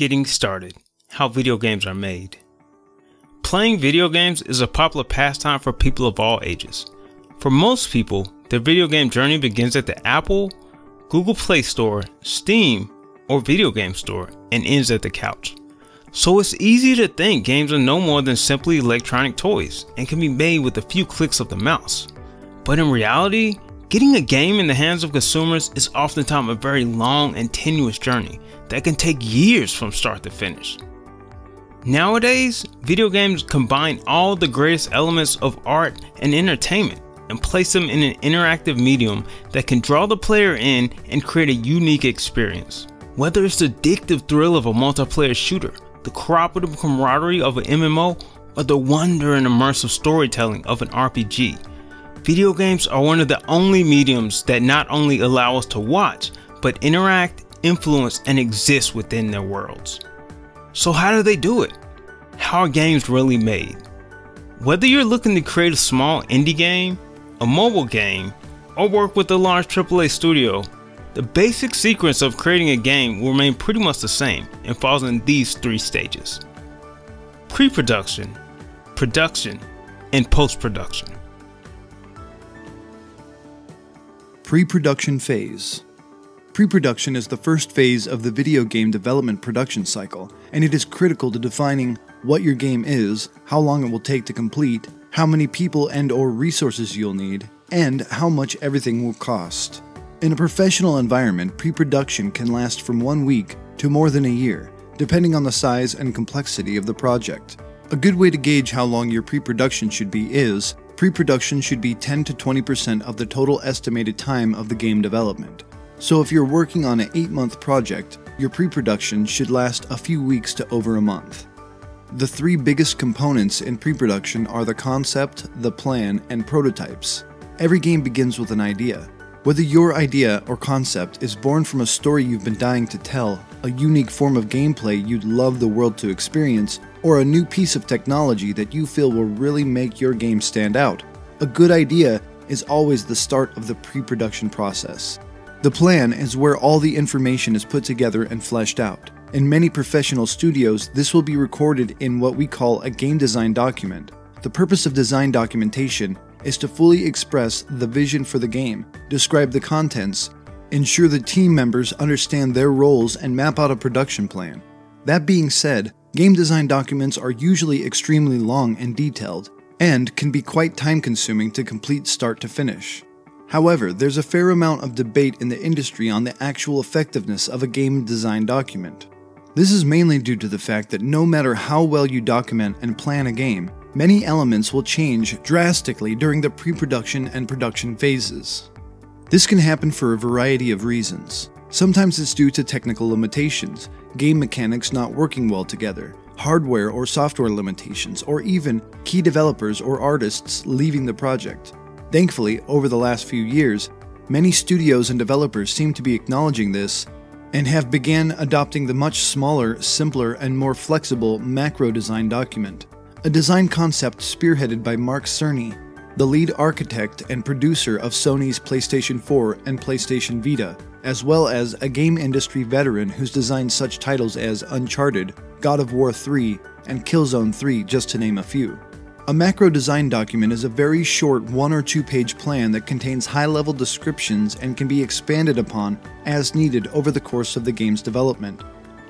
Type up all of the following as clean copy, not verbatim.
Getting started. How video games are made. Playing video games is a popular pastime for people of all ages. For most people, their video game journey begins at the Apple, Google Play Store, Steam, or video game store and ends at the couch. So it's easy to think games are no more than simply electronic toys and can be made with a few clicks of the mouse. But in reality, getting a game in the hands of consumers is oftentimes a very long and tenuous journey that can take years from start to finish. Nowadays, video games combine all the greatest elements of art and entertainment and place them in an interactive medium that can draw the player in and create a unique experience. Whether it's the addictive thrill of a multiplayer shooter, the cooperative camaraderie of an MMO, or the wonder and immersive storytelling of an RPG, video games are one of the only mediums that not only allow us to watch, but interact, influence, and exist within their worlds. So how do they do it? How are games really made? Whether you're looking to create a small indie game, a mobile game, or work with a large AAA studio, the basic sequence of creating a game will remain pretty much the same and falls in these three stages: pre-production, production, and post-production. Pre-production phase. Pre-production is the first phase of the video game development production cycle, and it is critical to defining what your game is, how long it will take to complete, how many people and/or resources you'll need, and how much everything will cost. In a professional environment, pre-production can last from 1 week to more than a year, depending on the size and complexity of the project. A good way to gauge how long your pre-production should be is, pre-production should be 10 to 20% of the total estimated time of the game development. So if you're working on an 8-month project, your pre-production should last a few weeks to over a month. The three biggest components in pre-production are the concept, the plan, and prototypes. Every game begins with an idea. Whether your idea or concept is born from a story you've been dying to tell, a unique form of gameplay you'd love the world to experience, or a new piece of technology that you feel will really make your game stand out, a good idea is always the start of the pre-production process. The plan is where all the information is put together and fleshed out. In many professional studios, this will be recorded in what we call a game design document. The purpose of design documentation is to fully express the vision for the game, describe the contents, ensure the team members understand their roles, and map out a production plan. That being said, game design documents are usually extremely long and detailed, and can be quite time-consuming to complete start to finish. However, there's a fair amount of debate in the industry on the actual effectiveness of a game design document. This is mainly due to the fact that no matter how well you document and plan a game, many elements will change drastically during the pre-production and production phases. This can happen for a variety of reasons. Sometimes it's due to technical limitations, game mechanics not working well together, hardware or software limitations, or even key developers or artists leaving the project. Thankfully, over the last few years, many studios and developers seem to be acknowledging this and have begun adopting the much smaller, simpler, and more flexible macro design document, a design concept spearheaded by Mark Cerny, the lead architect and producer of Sony's PlayStation 4 and PlayStation Vita, as well as a game industry veteran who's designed such titles as Uncharted, God of War 3, and Killzone 3, just to name a few. A macro design document is a very short 1- or 2-page plan that contains high-level descriptions and can be expanded upon as needed over the course of the game's development.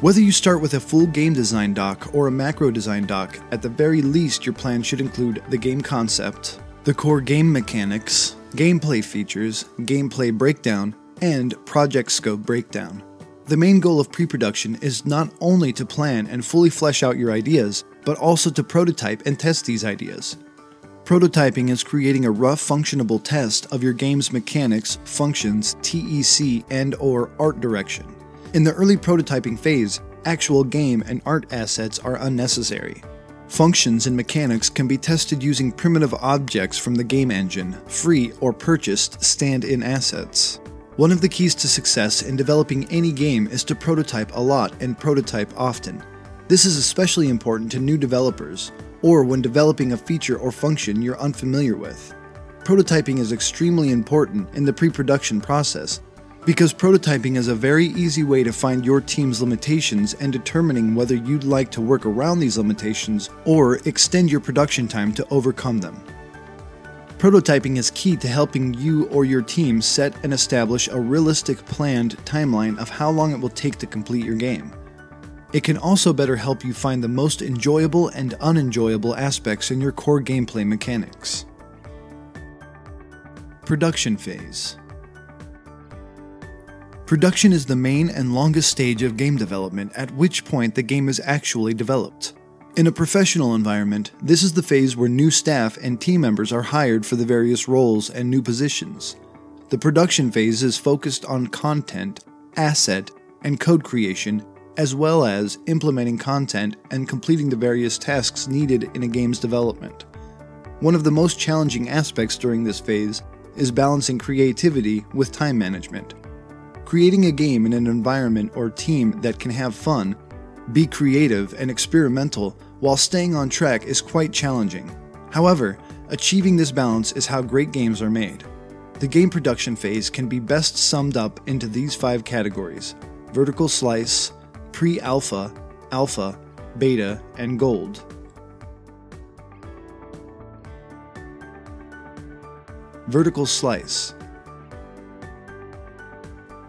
Whether you start with a full game design doc or a macro design doc, at the very least your plan should include the game concept, the core game mechanics, gameplay features, gameplay breakdown, and project scope breakdown. The main goal of pre-production is not only to plan and fully flesh out your ideas, but also to prototype and test these ideas. Prototyping is creating a rough functionable test of your game's mechanics, functions, TEC, and/or art direction. In the early prototyping phase, actual game and art assets are unnecessary. Functions and mechanics can be tested using primitive objects from the game engine, free or purchased stand-in assets. One of the keys to success in developing any game is to prototype a lot and prototype often. This is especially important to new developers, or when developing a feature or function you're unfamiliar with. Prototyping is extremely important in the pre-production process because prototyping is a very easy way to find your team's limitations and determining whether you'd like to work around these limitations or extend your production time to overcome them. Prototyping is key to helping you or your team set and establish a realistic planned timeline of how long it will take to complete your game. It can also better help you find the most enjoyable and unenjoyable aspects in your core gameplay mechanics. Production phase. Production is the main and longest stage of game development, at which point the game is actually developed. In a professional environment, this is the phase where new staff and team members are hired for the various roles and new positions. The production phase is focused on content, asset, and code creation, as well as implementing content and completing the various tasks needed in a game's development. One of the most challenging aspects during this phase is balancing creativity with time management. Creating a game in an environment or team that can have fun, be creative, and experimental while staying on track is quite challenging. However, achieving this balance is how great games are made. The game production phase can be best summed up into these 5 categories: vertical slice, pre-alpha, alpha, beta, and gold. Vertical slice.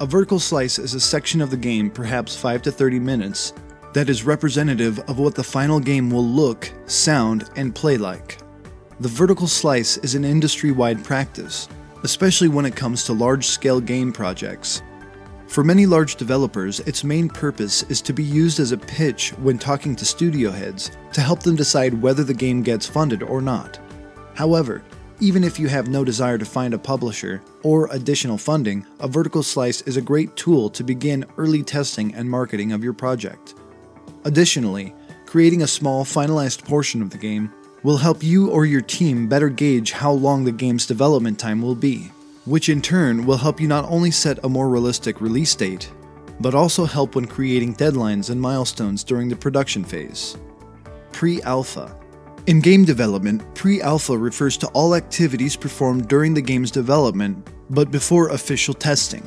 A vertical slice is a section of the game, perhaps 5 to 30 minutes, that is representative of what the final game will look, sound, and play like. The vertical slice is an industry-wide practice, especially when it comes to large-scale game projects. For many large developers, its main purpose is to be used as a pitch when talking to studio heads to help them decide whether the game gets funded or not. However, even if you have no desire to find a publisher or additional funding, a vertical slice is a great tool to begin early testing and marketing of your project. Additionally, creating a small finalized portion of the game will help you or your team better gauge how long the game's development time will be, which in turn will help you not only set a more realistic release date, but also help when creating deadlines and milestones during the production phase. Pre-alpha. In game development, pre-alpha refers to all activities performed during the game's development, but before official testing.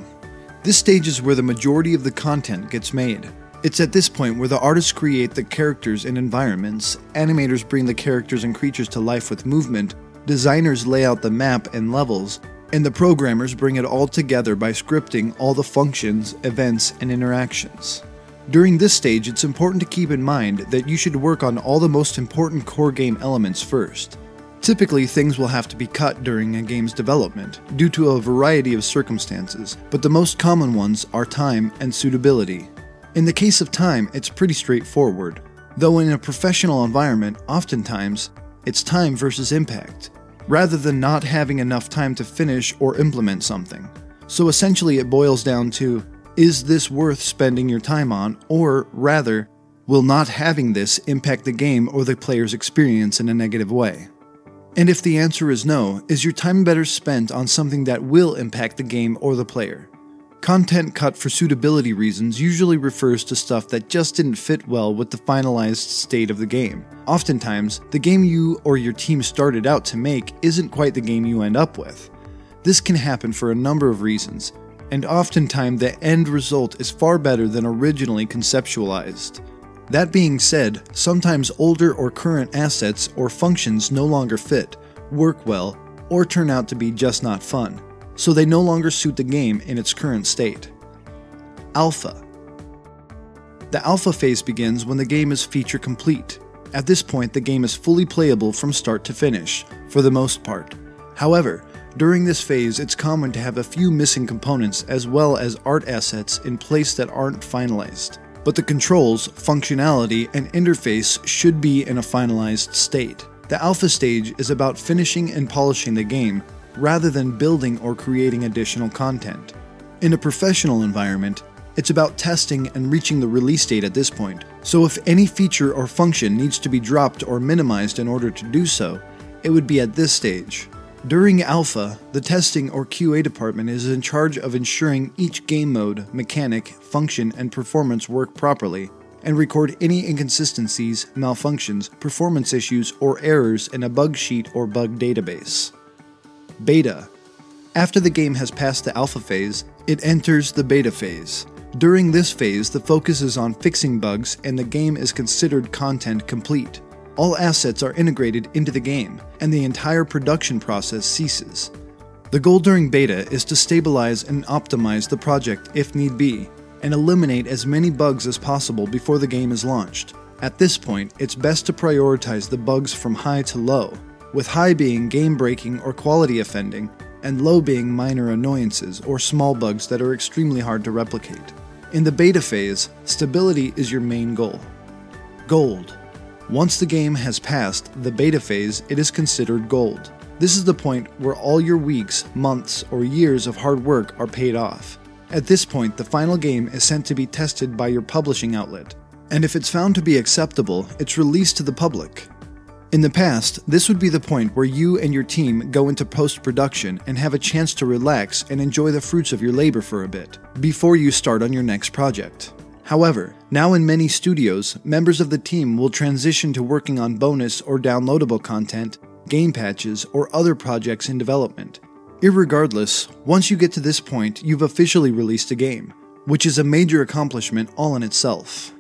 This stage is where the majority of the content gets made. It's at this point where the artists create the characters and environments, animators bring the characters and creatures to life with movement, designers lay out the map and levels, and the programmers bring it all together by scripting all the functions, events, and interactions. During this stage, it's important to keep in mind that you should work on all the most important core game elements first. Typically, things will have to be cut during a game's development due to a variety of circumstances, but the most common ones are time and suitability. In the case of time, it's pretty straightforward, though in a professional environment, oftentimes, it's time versus impact, rather than not having enough time to finish or implement something. So essentially, it boils down to, is this worth spending your time on, or rather, will not having this impact the game or the player's experience in a negative way? And if the answer is no, is your time better spent on something that will impact the game or the player? Content cut for suitability reasons usually refers to stuff that just didn't fit well with the finalized state of the game. Oftentimes, the game you or your team started out to make isn't quite the game you end up with. This can happen for a number of reasons, and oftentimes the end result is far better than originally conceptualized. That being said, sometimes older or current assets or functions no longer fit, work well, or turn out to be just not fun, so they no longer suit the game in its current state. Alpha. The alpha phase begins when the game is feature complete. At this point, the game is fully playable from start to finish, for the most part. However, during this phase, it's common to have a few missing components as well as art assets in place that aren't finalized, but the controls, functionality, and interface should be in a finalized state. The alpha stage is about finishing and polishing the game, rather than building or creating additional content. In a professional environment, it's about testing and reaching the release date at this point, so if any feature or function needs to be dropped or minimized in order to do so, it would be at this stage. During alpha, the testing or QA department is in charge of ensuring each game mode, mechanic, function, and performance work properly, and record any inconsistencies, malfunctions, performance issues, or errors in a bug sheet or bug database. Beta. After the game has passed the alpha phase, It enters the beta phase. During this phase, the focus is on fixing bugs and the game is considered content complete. All assets are integrated into the game, and the entire production process ceases. The goal during beta is to stabilize and optimize the project if need be, and eliminate as many bugs as possible before the game is launched. At this point, it's best to prioritize the bugs from high to low, with high being game-breaking or quality offending, and low being minor annoyances or small bugs that are extremely hard to replicate. In the beta phase, stability is your main goal. Gold. Once the game has passed the beta phase, it is considered gold. This is the point where all your weeks, months, or years of hard work are paid off. At this point, the final game is sent to be tested by your publishing outlet, and if it's found to be acceptable, it's released to the public. In the past, this would be the point where you and your team go into post-production and have a chance to relax and enjoy the fruits of your labor for a bit, before you start on your next project. However, now in many studios, members of the team will transition to working on bonus or downloadable content, game patches, or other projects in development. Irregardless, once you get to this point, you've officially released a game, which is a major accomplishment all in itself.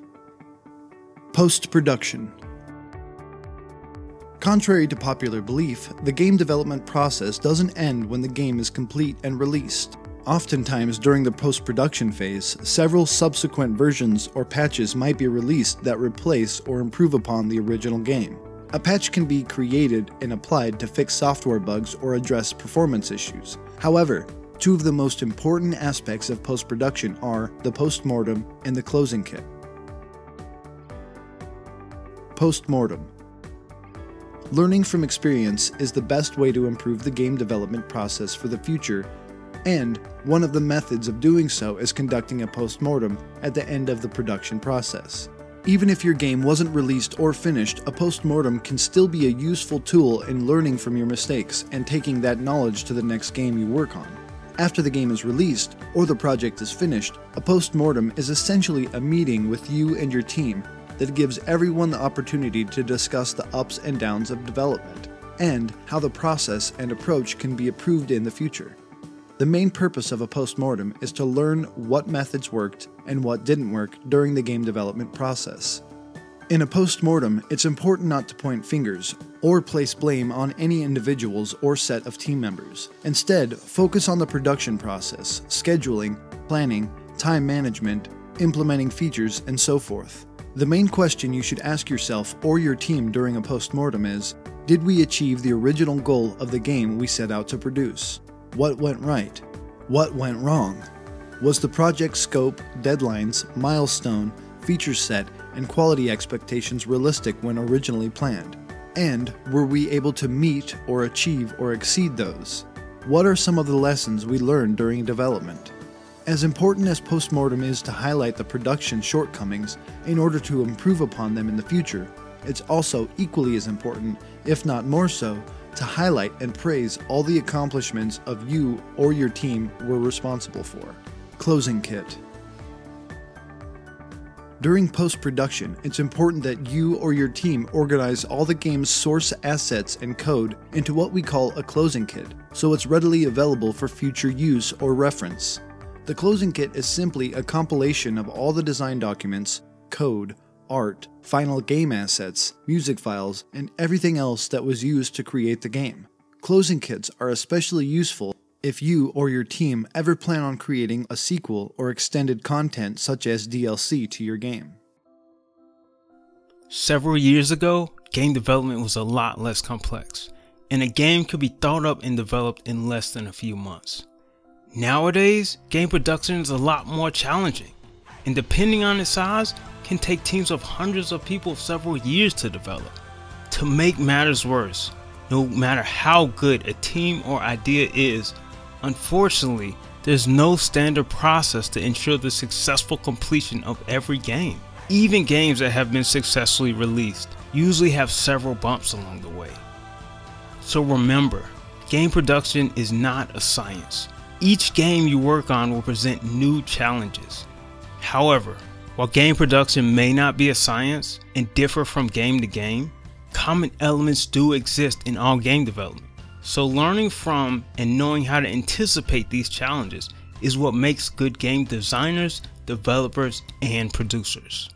Post-production. Contrary to popular belief, the game development process doesn't end when the game is complete and released. Oftentimes during the post-production phase, several subsequent versions or patches might be released that replace or improve upon the original game. A patch can be created and applied to fix software bugs or address performance issues. However, two of the most important aspects of post-production are the post-mortem and the closing kit. Post-mortem. Learning from experience is the best way to improve the game development process for the future, and one of the methods of doing so is conducting a post-mortem at the end of the production process. Even if your game wasn't released or finished, a post-mortem can still be a useful tool in learning from your mistakes and taking that knowledge to the next game you work on. After the game is released, or the project is finished, a post-mortem is essentially a meeting with you and your team that gives everyone the opportunity to discuss the ups and downs of development, and how the process and approach can be improved in the future. The main purpose of a post-mortem is to learn what methods worked and what didn't work during the game development process. In a post-mortem, it's important not to point fingers or place blame on any individuals or set of team members. Instead, focus on the production process, scheduling, planning, time management, implementing features, and so forth. The main question you should ask yourself or your team during a post-mortem is, did we achieve the original goal of the game we set out to produce? What went right? What went wrong? Was the project scope, deadlines, milestone, feature set, and quality expectations realistic when originally planned? And were we able to meet or achieve or exceed those? What are some of the lessons we learned during development? As important as post-mortem is to highlight the production shortcomings in order to improve upon them in the future, it's also equally as important, if not more so, to highlight and praise all the accomplishments of you or your team were responsible for. Closing kit. During post-production, it's important that you or your team organize all the game's source assets and code into what we call a closing kit, so it's readily available for future use or reference. The closing kit is simply a compilation of all the design documents, code, art, final game assets, music files, and everything else that was used to create the game. Closing kits are especially useful if you or your team ever plan on creating a sequel or extended content such as DLC to your game. Several years ago, game development was a lot less complex, and a game could be thought up and developed in less than a few months. Nowadays, game production is a lot more challenging, and depending on its size, can take teams of hundreds of people several years to develop. To make matters worse, no matter how good a team or idea is, unfortunately, there's no standard process to ensure the successful completion of every game. Even games that have been successfully released usually have several bumps along the way. So remember, game production is not a science. Each game you work on will present new challenges. However, while game production may not be a science and differ from game to game, common elements do exist in all game development. So learning from and knowing how to anticipate these challenges is what makes good game designers, developers, and producers.